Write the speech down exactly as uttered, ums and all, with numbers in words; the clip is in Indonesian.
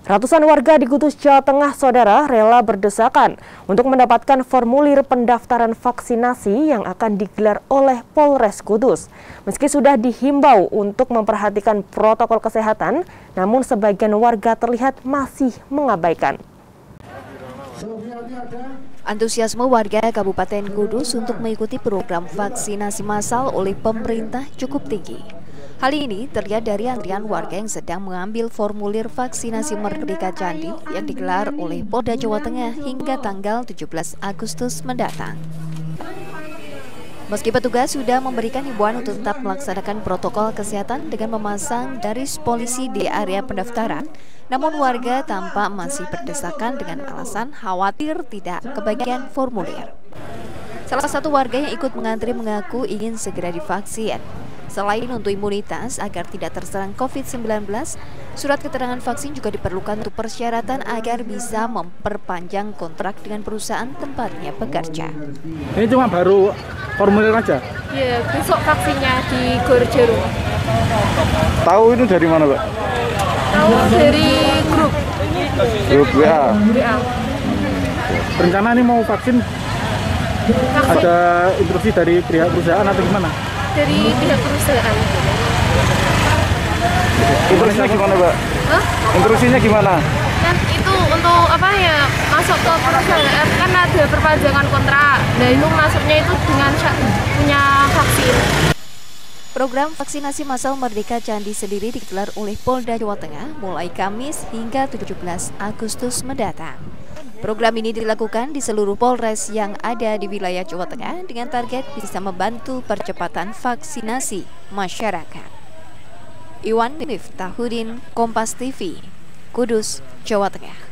Ratusan warga di Kudus, Jawa Tengah, saudara, rela berdesakan untuk mendapatkan formulir pendaftaran vaksinasi yang akan digelar oleh Polres Kudus. Meski sudah dihimbau untuk memperhatikan protokol kesehatan, namun sebagian warga terlihat masih mengabaikan. Antusiasme warga Kabupaten Kudus untuk mengikuti program vaksinasi massal oleh pemerintah cukup tinggi. Hal ini terlihat dari antrian warga yang sedang mengambil formulir vaksinasi Merdeka Kandi yang digelar oleh Polda Jawa Tengah hingga tanggal tujuh belas Agustus mendatang. Meski petugas sudah memberikan himbauan untuk tetap melaksanakan protokol kesehatan dengan memasang garis polisi di area pendaftaran, namun warga tampak masih berdesakan dengan alasan khawatir tidak kebagian formulir. Salah satu warga yang ikut mengantri mengaku ingin segera divaksin. Selain untuk imunitas agar tidak terserang COVID sembilan belas, surat keterangan vaksin juga diperlukan untuk persyaratan agar bisa memperpanjang kontrak dengan perusahaan tempatnya bekerja. Ini cuma baru formulir aja? Iya, besok vaksinnya di Gor Jarum. Tahu itu dari mana, Pak? Tahu dari grup. Grup W A? W A. Rencana ini mau vaksin? vaksin? Ada instruksi dari pihak perusahaan atau gimana? Dari pihak perusahaan. Instruksinya gimana, Mbak? Hah? Instruksinya gimana? Nah, itu untuk apa ya, masuk ke perusahaan kan ada perpanjangan kontrak. Nah, itu masuknya itu dengan punya vaksin. Program vaksinasi massal Merdeka Kandi sendiri digelar oleh Polda Jawa Tengah mulai Kamis hingga tujuh belas Agustus mendatang. Program ini dilakukan di seluruh Polres yang ada di wilayah Jawa Tengah dengan target bisa membantu percepatan vaksinasi masyarakat. Iwan Miftahudin, Kompas T V, Kudus, Jawa Tengah.